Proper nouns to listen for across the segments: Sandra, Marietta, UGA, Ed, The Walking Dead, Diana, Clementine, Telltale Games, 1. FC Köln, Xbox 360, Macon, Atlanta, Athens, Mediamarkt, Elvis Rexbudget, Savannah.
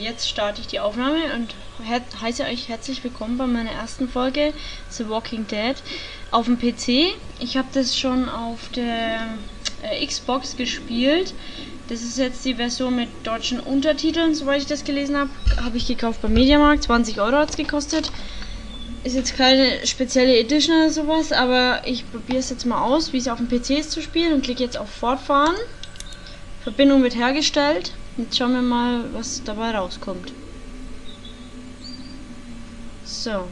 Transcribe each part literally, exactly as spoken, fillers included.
Jetzt starte ich die Aufnahme und heiße euch herzlich willkommen bei meiner ersten Folge The Walking Dead auf dem P C. Ich habe das schon auf der äh, Xbox gespielt. Das ist jetzt die Version mit deutschen Untertiteln, soweit ich das gelesen habe. Habe ich gekauft beim Mediamarkt, zwanzig Euro hat es gekostet. Ist jetzt keine spezielle Edition oder sowas, aber ich probiere es jetzt mal aus, wie es auf dem P C ist zu spielen und klicke jetzt auf Fortfahren. Verbindung wird hergestellt. Jetzt schauen wir mal, was dabei rauskommt. So.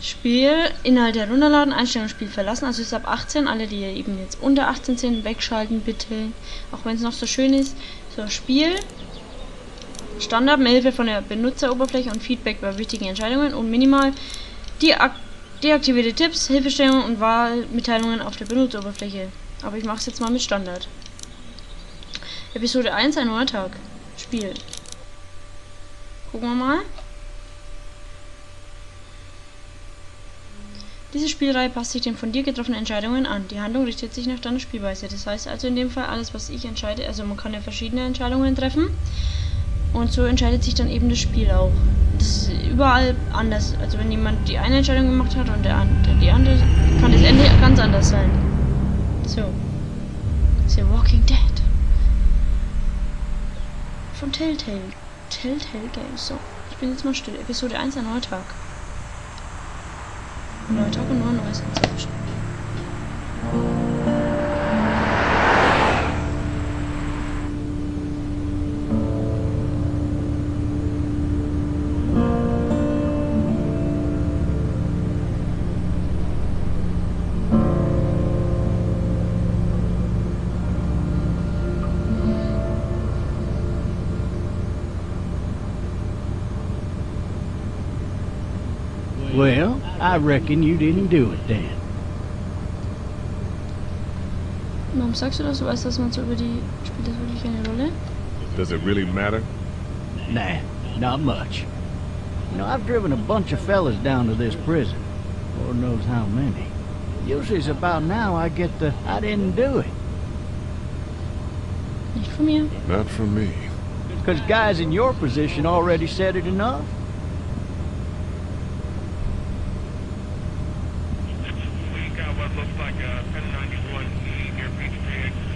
Spiel, Inhalte herunterladen, Einstellung, Spiel verlassen. Also ist ab achtzehn, alle die eben jetzt unter achtzehn sind, wegschalten bitte. Auch wenn es noch so schön ist. So, Spiel. Standard, Mithilfe von der Benutzeroberfläche und Feedback bei wichtigen Entscheidungen und minimal deak deaktivierte Tipps, Hilfestellungen und Wahlmitteilungen auf der Benutzeroberfläche. Aber ich mache es jetzt mal mit Standard. Episode eins, ein neuer Tag. Spiel. Gucken wir mal. Diese Spielreihe passt sich den von dir getroffenen Entscheidungen an. Die Handlung richtet sich nach deiner Spielweise. Das heißt also in dem Fall, alles was ich entscheide, also man kann ja verschiedene Entscheidungen treffen. Und so entscheidet sich dann eben das Spiel auch. Das ist überall anders. Also wenn jemand die eine Entscheidung gemacht hat und der, der die andere, kann das Ende ganz anders sein. So. The Walking Dead. Von Telltale. Telltale Games. So, ich bin jetzt mal still. Episode eins, ein neuer Tag. Ein neuer Tag und nur ein neues Konzept. Well, I reckon you didn't do it then. Warum sagst du das? Du weißt, dass man so über die spielt das wirklich keine Rolle? Does it really matter? Nah, not much. You know, I've driven a bunch of fellas down to this prison. Lord knows how many. Usually it's about now I get the I didn't do it. Nicht von mir. Not from me. Because guys in your position already said it enough.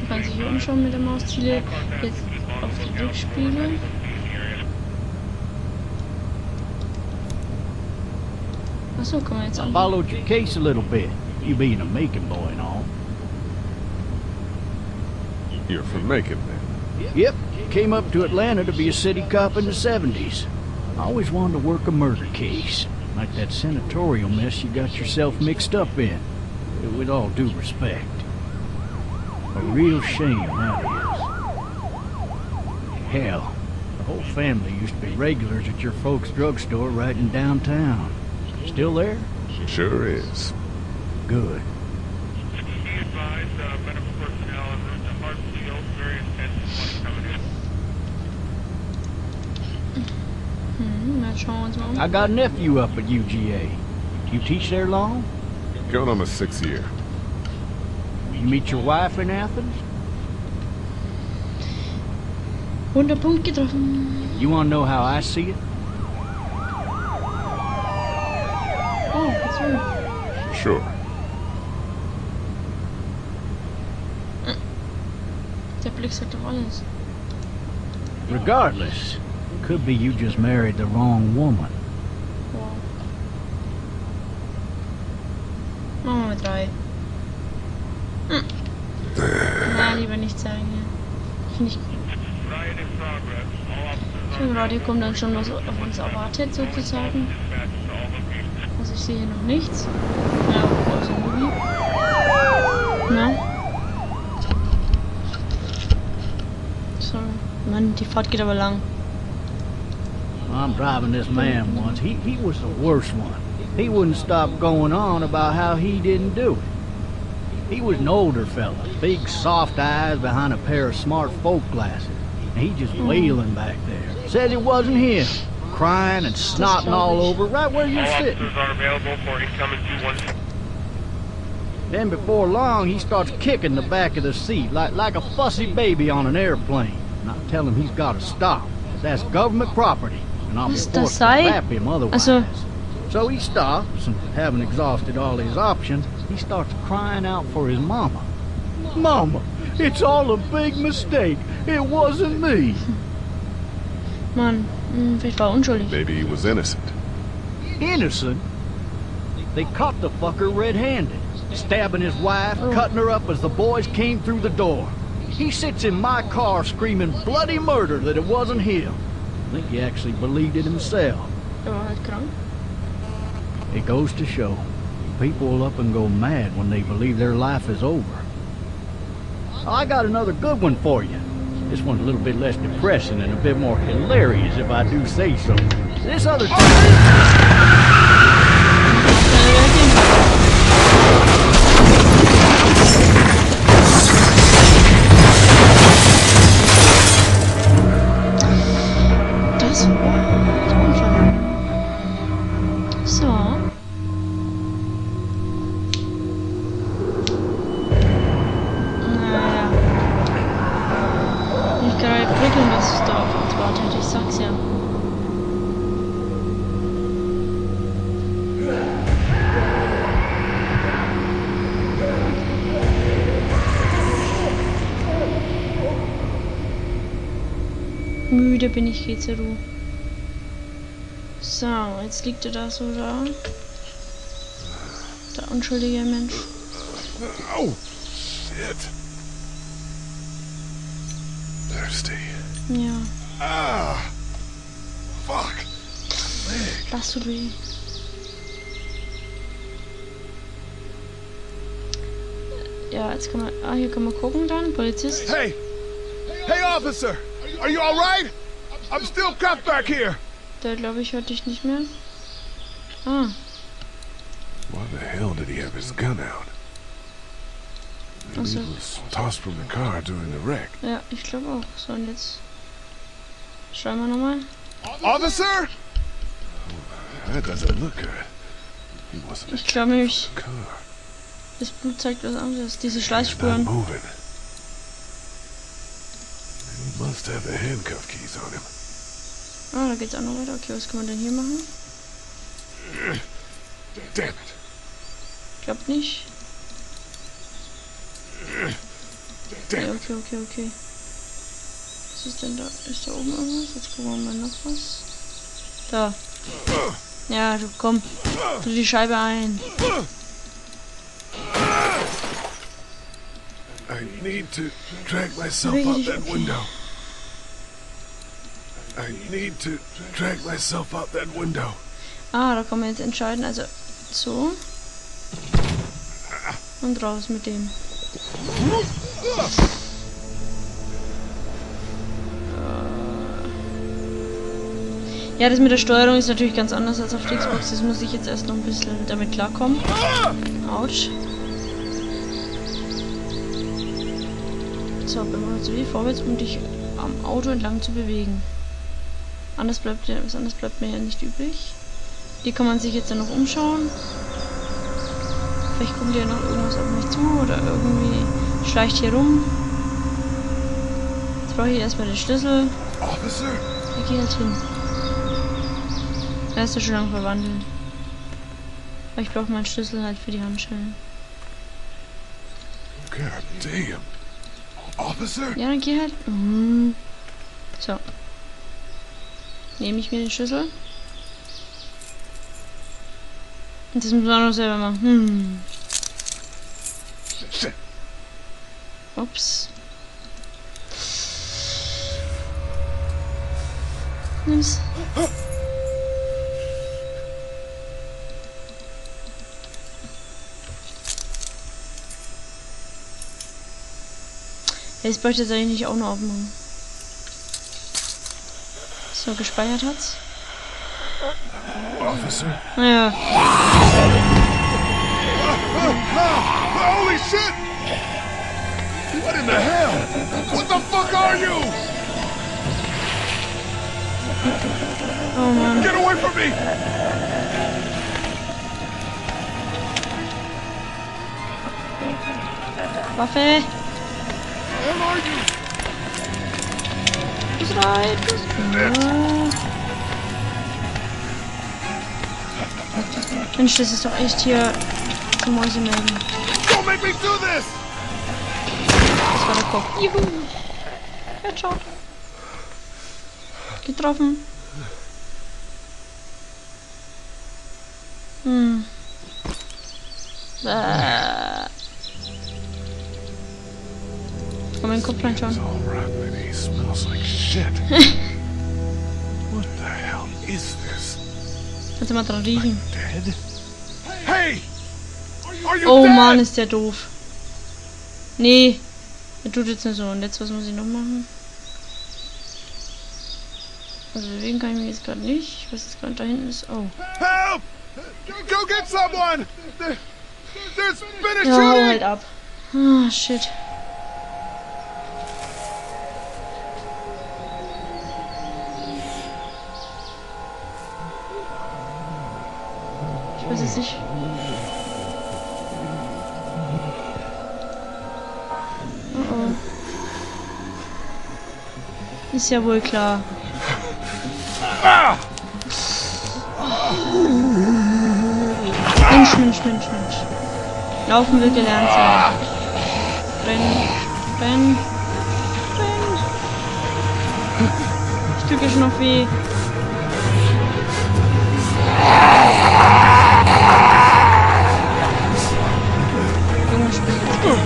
Man kann sich hier umschauen mit der Mausziele, jetzt auf die Rückspiegel. Achso, kann man jetzt auch. Followed your case a little bit, you being a Macon boy and all. You're from Macon, then? Yep, came up to Atlanta to be a city cop in the seventies. I always wanted to work a murder case, like that senatorial mess you got yourself mixed up in. With all due respect. A real shame that is. Hell, the whole family used to be regulars at your folks' drugstore right in downtown. Still there? Sure is. Good. Be advised, medical personnel en route to Hartford, Yale, very intense one coming in. I got a nephew up at U G A. You teach there long? Going on my sixth year. You meet your wife in Athens? You want to know how I see it? Oh, that's right. Sure. Regardless, could be you just married the wrong woman. Machen wir mit drei. Hm. Nein, lieber nicht zeigen. Ja. Finde ich gut. Im Radio kommt dann schon was auf uns erwartet, sozusagen. Also ich sehe hier noch nichts. Ja, also irgendwie. Na? So, Mann, die Fahrt geht aber lang. I'm driving this man once. He, he was the worst one. He wouldn't stop going on about how he didn't do it. He was an older fella, big soft eyes behind a pair of smart folk glasses. And he just wailing back there. Said it wasn't him. Crying and snotting all over right where you're sitting. Are available for incoming two one two. Then before long, he starts kicking the back of the seat like, like a fussy baby on an airplane. And I tell him he's got to stop. That's government property, and I'm forced to slap him otherwise. So he stops, and having exhausted all his options, he starts crying out for his mama. Mama, it's all a big mistake. It wasn't me. Mann, vielleicht war er unschuldig. Maybe he was innocent. Innocent? They caught the fucker red-handed, stabbing his wife, oh. cutting her up as the boys came through the door. He sits in my car screaming bloody murder that it wasn't him. I think he actually believed it himself. It goes to show, people will up and go mad when they believe their life is over. I got another good one for you. This one's a little bit less depressing and a bit more hilarious, if I do say so. This other time... Das war... So... Müde bin ich, geh zur Ruhe. So, jetzt liegt er da so da. Der unschuldige Mensch. Oh, shit. Thirsty. Ja. Ah, fuck. Das tut weh. Ja, jetzt kann man. Ah, hier kann man gucken dann. Polizist. Hey! Hey, Officer! Are you all right? I'm still cut back here. Da glaube ich hört dich nicht mehr. Ah. Why the hell did he have his gun out? Maybe he was tossed from the car during the wreck. Ja, ich glaube auch. So, und jetzt schauen wir nochmal. Officer? Oh, that doesn't look good. He wasn't ich glaube nicht. Das Blut zeigt was anderes. Diese Schleichspuren. Must have the handcuff keys on him. Ah, da geht's auch noch weiter. Okay, was kann man denn hier machen? Damn it. Klappt nicht. Damn it. Okay, okay, okay, okay. Was ist denn da? Ist da oben irgendwas? Jetzt gucken wir mal noch was. Da. Ja, du komm. Tu die Scheibe ein. I need to drag myself out that window. I need to drag myself out that window. Ah, da kann man jetzt entscheiden. Also so und raus mit dem. Ja, das mit der Steuerung ist natürlich ganz anders als auf der Xbox. Das muss ich jetzt erst noch ein bisschen damit klarkommen. Autsch. So, wenn man so wie vorwärts, um dich am Auto entlang zu bewegen. Anders bleibt, was anderes bleibt mir ja nicht übrig. Die kann man sich jetzt dann noch umschauen. Vielleicht kommt ja noch irgendwas auf mich zu oder irgendwie schleicht hier rum. Jetzt brauche ich erstmal den Schlüssel. Da geht halt hin. Da ist er schon lange verwandelt. Aber ich brauche meinen Schlüssel halt für die Handschellen. God damn. Officer? Ja, dann geh halt. Mhm. So. Nehme ich mir den Schlüssel. Und das muss man auch noch selber machen. Hm. Ups. Nimm's. Jetzt bräuchte ich das eigentlich nicht auch noch aufmachen. So, gespeichert hat's. Officer? Ja. Holy shit! What in the hell? What the fuck are you? Oh Mann. Get away from me! Waffe! Where are you? Bist du Bescheid. So. Mensch, das ist doch echt hier zum Mäusemelden. Don't make me do this! Das war der Kopf. Juhu! Ja, ciao. Getroffen. Hm. Äh. Komm, mein Kopf reinschauen. Kannst du mal dran riechen? Oh Mann, ist der doof. Nee, er tut jetzt nicht so. Und jetzt, was muss ich noch machen? Also bewegen kann ich mich jetzt gerade nicht. Was jetzt gerade da hinten ist. Oh. Help! Go get someone! There's been a shooting! Ja, halt ab. Ah, shit. Ich weiß es nicht. Oh oh. Ist ja wohl klar. Ah! Mensch, Mensch, Mensch, Mensch. Laufen wir gelernt sein. Rennen, rennen, rennen. Stückisch noch wie. Junge, springt jetzt gut.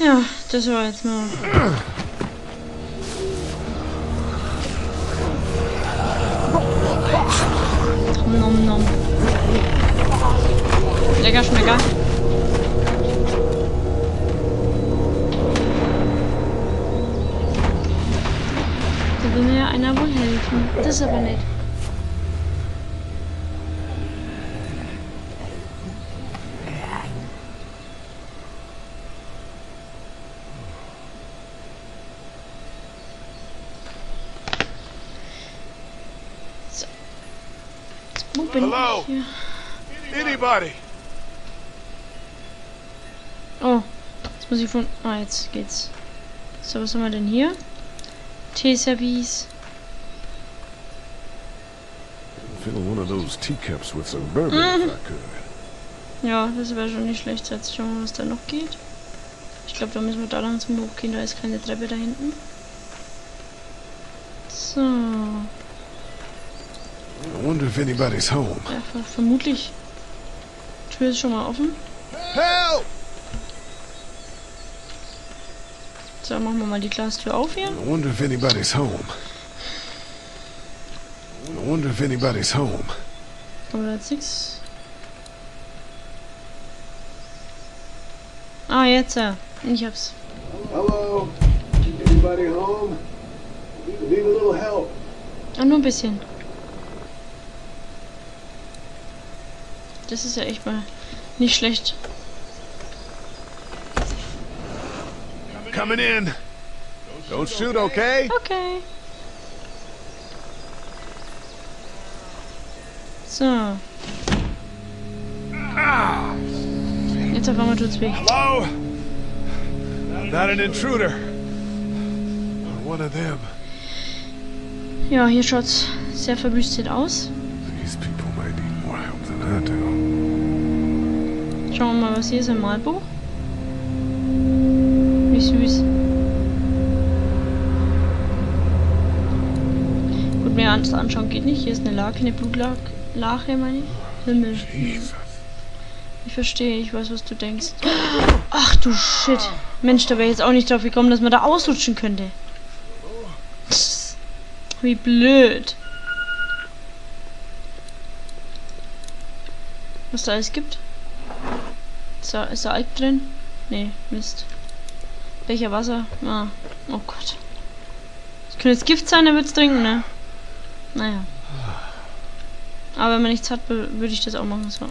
Ja, das war jetzt mal. Nom nom. Lecker Schmecker. Da will mir ja einer wohl helfen. Das ist aber nett. Hallo! Anybody! Oh, jetzt muss ich von. Ah, jetzt geht's. So, was haben wir denn hier? Teeservice. Mhm. Ja, das wäre schon nicht schlecht. Jetzt schauen wir mal, was da noch geht. Ich glaube, da müssen wir da lang zum Hoch gehen. Da ist keine Treppe da hinten. So. I wonder if anybody's home. Ja, ver vermutlich. Die Tür ist schon mal offen. Help! So, machen wir mal die Glastür auf hier. I wonder if anybody's home. I wonder if anybody's home. Aber da ist nichts. Ah, jetzt ja. Ich hab's. Hello. Anybody home? Need a little help. Ah, nur ein bisschen. Das ist ja echt mal nicht schlecht. Coming in. Don't shoot, okay? Okay. So. Jetzt auf einmal tut's weh. Hello. Not an intruder. One of them. Ja, hier schaut's sehr verwüstet aus. These people might need more help than I do. Schauen wir mal, was hier ist im Malbuch. Wie süß. Gut, mehr anschauen geht nicht. Hier ist eine Lache, eine Blutlache, meine ich. Himmel. Ich verstehe, ich weiß, was du denkst. Ach du Shit. Mensch, da wäre ich jetzt auch nicht drauf gekommen, dass man da ausrutschen könnte. Psst. Wie blöd. Was da alles gibt. Ist da, ist da Alk drin? Nee, Mist. Becher Wasser? Ah, oh Gott. Das könnte jetzt Gift sein, dann wird's trinken, ne? Naja. Aber wenn man nichts hat, würde ich das auch machen. So.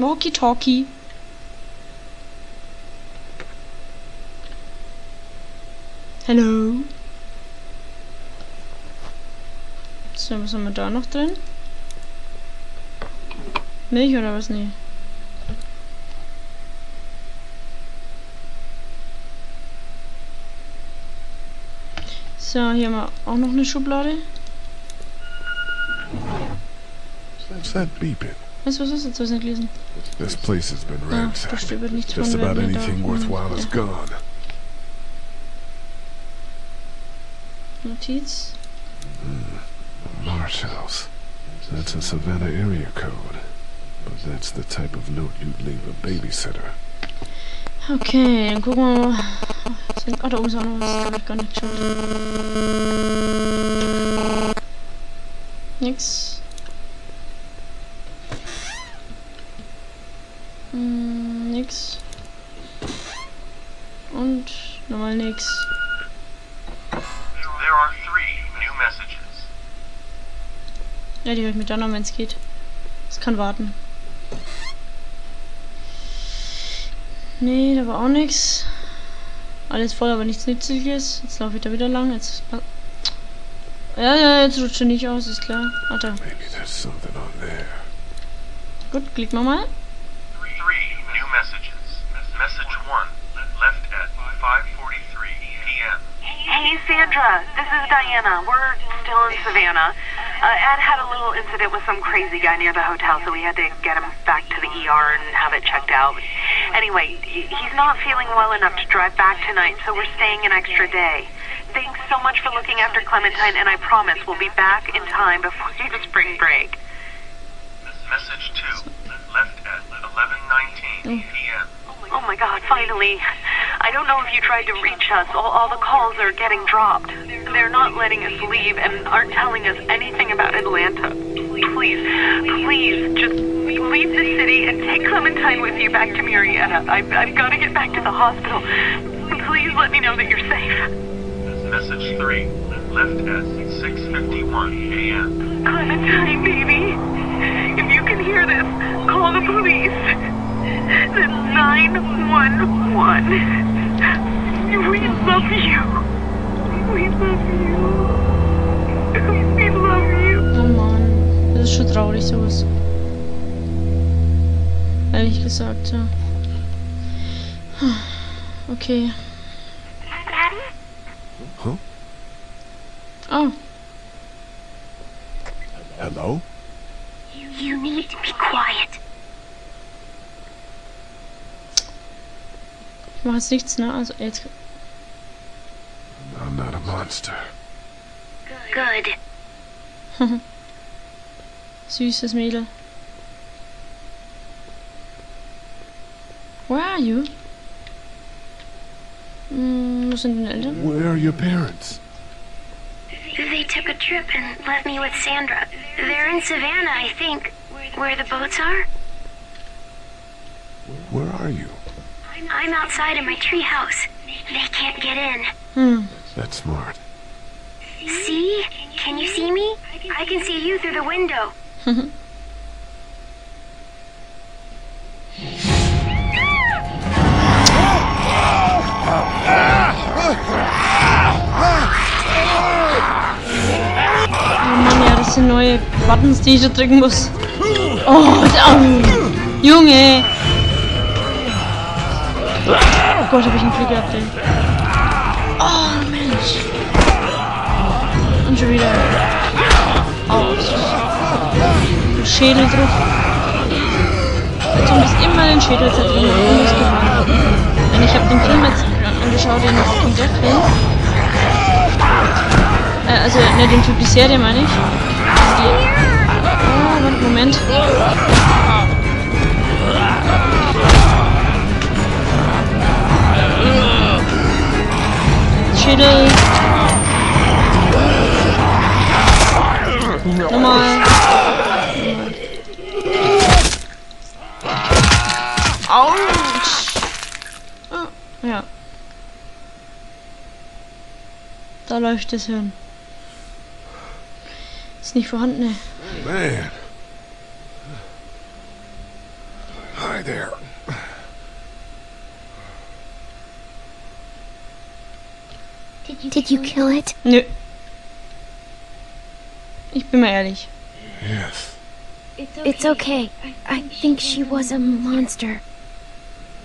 Walkie-Talkie. Hallo. So, was haben wir da noch drin? Milch oder was? Nee. So, hier haben wir auch noch eine Schublade. What's that beeping? Was was ist jetzt? Was nicht lesen? This place has been ransacked. Ah, just about anything worthwhile is gone. Notiz. Mm, Marsh House. That's a Savannah area code, but that's the type of note you'd leave a babysitter. Okay, dann gucken wir mal. Ach, da oben ist auch noch was, hab ich gar nicht geschaut. Nix. Hm, nix. Und nochmal nix. Ja, die höre ich mir dann an, wenn es geht. Das kann warten. Nee, da war auch nichts. Alles voll, aber nichts Nützliches. Jetzt laufe ich da wieder lang. Jetzt. Ja, ja, jetzt rutscht er nicht aus, ist klar. Warte. Gut, klicken wir mal. Hey Sandra, this is Diana. We're still in Savannah. Uh, Ed had a little incident with some crazy guy near the hotel, so we had to get him back to the E R and have it checked out. Anyway, he's not feeling well enough to drive back tonight, so we're staying an extra day. Thanks so much for looking after Clementine, and I promise we'll be back in time before you to spring break. Message two, left at eleven nineteen p m Oh my God, finally. I don't know if you tried to reach us. All, all the calls are getting dropped. They're not letting us leave and aren't telling us anything about Atlanta. Please, please, just leave the city and take Clementine with you back to Marietta. I've, I've got to get back to the hospital. Please let me know that you're safe. Message three, left at six fifty-one a m Clementine, baby. If you can hear this, call the police. The nine one one. We love you. We love you. We love you. Oh Mann, das ist schon traurig sowas. Ehrlich gesagt, ja. Okay. Huh? Oh. Hello? You, you need to be quiet. Ich mach jetzt nichts, ne? Also jetzt. I'm not a monster. Good. Süßes Mädel. Where are you? Hm, wo sind denn Eltern? Where are your parents? They took a trip and left me with Sandra. They're in Savannah, I think, where the boats are. Where are you? I'm outside in my tree house. They can't get in. Hmm. That's smart. See? Can you see me? I can see you through the window. Oh Mann, ja, das sind neue Buttons, die ich da drücken muss. Oh, oh. Junge! Oh Gott, hab ich einen Flieger gehabt, ey. Oh, Mensch. Und schon wieder. Oh, so. Schädel drauf. Du musst immer den Schädel zertreten. Und ich hab den Film jetzt angeschaut, den Walking Dead Film. Äh, also, ne, den Typ, die Serie, meine ich. Also die... Oh, Moment. Schädel. Nochmal. Autsch. Oh, ja. Da läuft das Hirn. Ist nicht vorhanden, ne? Man. guy there. Did you, Did you kill it? Nö. Ich bin mal ehrlich. Yes. It's okay. I think she was a monster.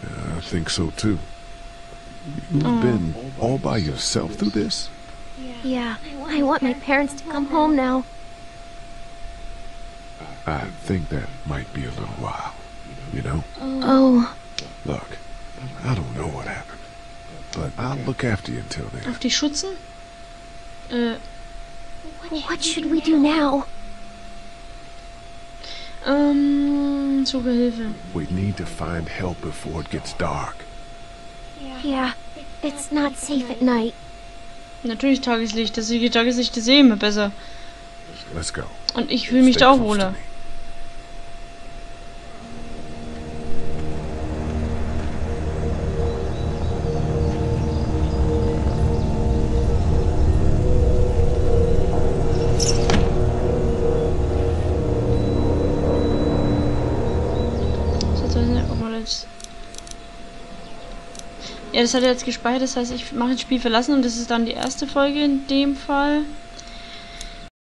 I think so too. You've oh. been all by yourself through this? Yeah. I want my parents to come home now. I think that might be a little while, you know? Oh. Look, I don't know what happened, but I'll look after you until then. Auf die Schützen? Äh. What should we do now? Ähm, Zuhilfe. We need to find help before it gets dark. Yeah, it's not safe at night. Natürlich Tageslicht, das ist Tageslicht, das sehe ich immer besser. Let's go. Und ich fühle mich da auch wohler. Ja, das hat er jetzt gespeichert, das heißt, ich mache das Spiel verlassen und das ist dann die erste Folge in dem Fall.